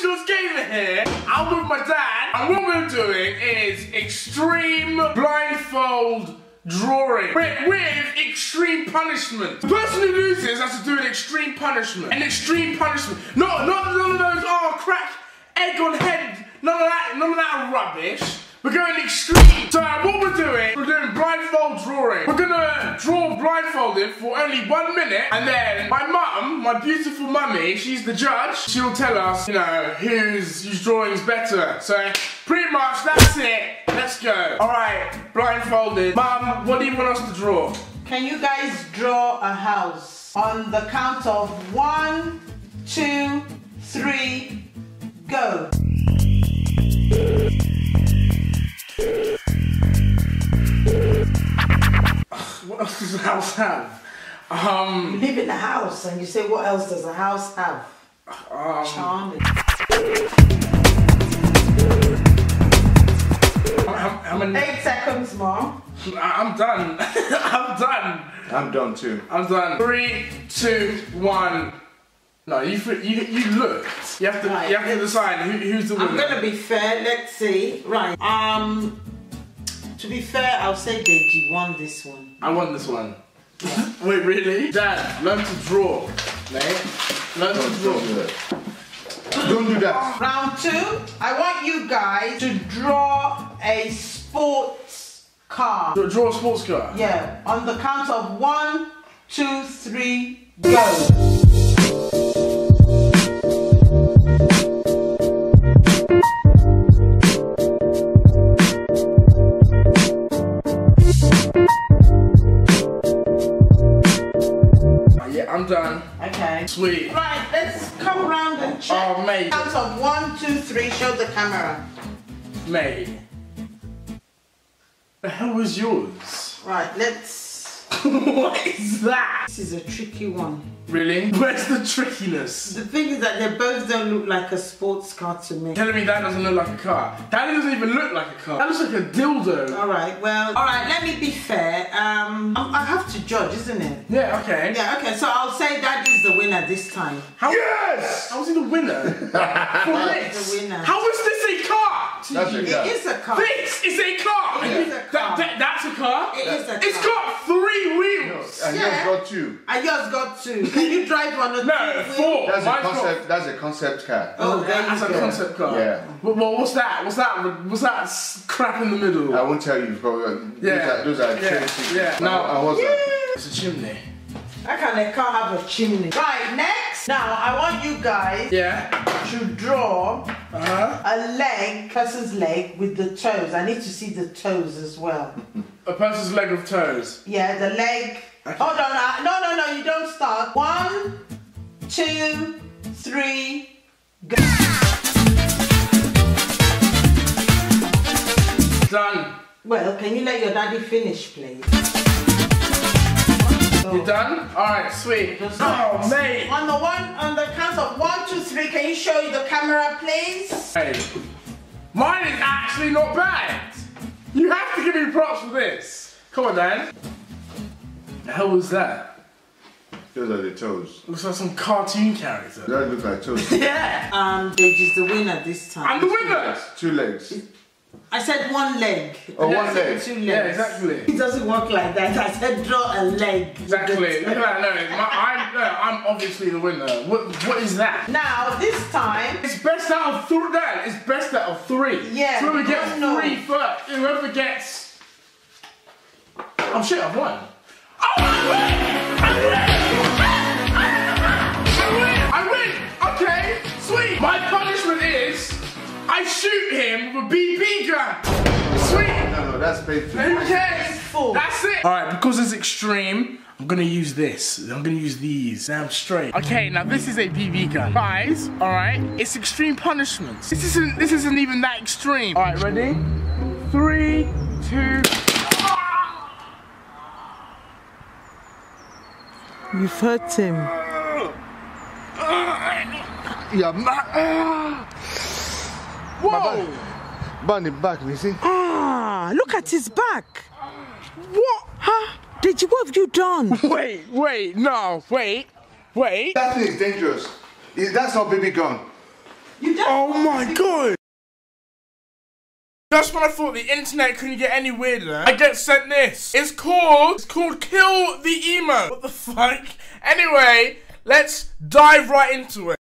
Nationals Gamer here. I'm with my dad, and what we're doing is extreme blindfold drawing with extreme punishment. The person who loses has to do an extreme punishment. An extreme punishment. No, none of those are crack, egg on head, none of that rubbish. We're going extreme. So what we're doing blindfold drawing. We're gonna draw blindfolded for only 1 minute, and then my mum, my beautiful mummy, she's the judge. She'll tell us, you know, whose drawing's better. So pretty much that's it. Let's go. All right, blindfolded. Mum, what do you want us to draw? Can you guys draw a house on the count of 1, 2, 3, go? What else does a house have? You live in a house and you say, what else does a house have? Charming. I'm 8 seconds, Mom. I'm done. I'm done. I'm done too. I'm done. 3, 2, 1. No, you looked. You have to decide who's the winner. I'm gonna be fair. Let's see. Right. To be fair, I'll say Deji won this one. I won this one. Yeah. Wait, really? Dad, learn to draw, mate. Learn to draw. Don't do that. Round 2, I want you guys to draw a sports car. Draw a sports car? Yeah, on the count of 1, 2, 3, go. I'm done. Okay. Sweet. Right, let's come around and check. Oh, mate. Count of 1, 2, 3, show the camera. Mate. The hell was yours? Right, let's... What is that? This is a tricky one. Really? Where's the trickiness? The thing is that they both don't look like a sports car to me. Telling me that doesn't look like a car. That doesn't even look like a car. That looks like a dildo. Alright, well, alright, let me be fair. I have to judge, isn't it? Yeah, okay. Yeah, okay, so I'll say Daddy's the winner this time. Yes! How is he the winner? For this? The winner. How is this a car? That's a car. It is a car. This is a car! It is a car. That's a car? It is a car. It's got 3 wheels. And yours got 2. And yours got 2. Can you drive one or 2? No, 4. That's a concept car. Oh, that's a concept car. Yeah. Well, what's that crap in the middle? I won't tell you. Yeah. Those are chimneys. Yeah. It's a chimney. How can a car have a chimney? Right, next. Now, I want you guys to draw a leg, person's leg with the toes. I need to see the toes as well. A person's leg with toes? Yeah, the leg. Hold on, no, you don't start. 1, 2, 3, go. Done. Well, can you let your daddy finish, please? Oh. You done? Alright, sweet. Oh, mate. On the count of 1, 2, 3, can you show the camera, please? Hey, mine is actually not bad. You have to give me props for this. Come on, Dan. The hell was that? Those are the toes. Looks like some cartoon character. That looks like toes. Yeah! Deji's the winner this time. I'm the winner! 2 legs. I said 1 leg. Oh, 1 leg. 2 legs. Yeah, exactly. It doesn't work like that. I said draw a leg. Exactly. No, I'm obviously the winner. What is that? Now, this time... It's best out of 3. Dad, it's best out of 3. Yeah. So whoever gets 3 first. Whoever gets... Oh shit, I've won. Oh, I win! Okay, sweet! My punishment is I shoot him with a BB gun! Sweet! No, that's painful. Okay! That's it! Alright, because it's extreme, I'm gonna use this. I'm gonna use these. Damn straight. Okay, now this is a BB gun. Guys, alright? It's extreme punishment. This isn't even that extreme. Alright, ready? 3, 2. You've hurt him. Yeah, whoa! Burn him back, you see? Ah, look at his back. What? Huh? What have you done? Wait, no, wait. That thing is dangerous. That's not baby gun. Oh my god! Just when I thought the internet couldn't get any weirder, I get sent this. It's called Kill the Emo. What the fuck? Anyway, let's dive right into it.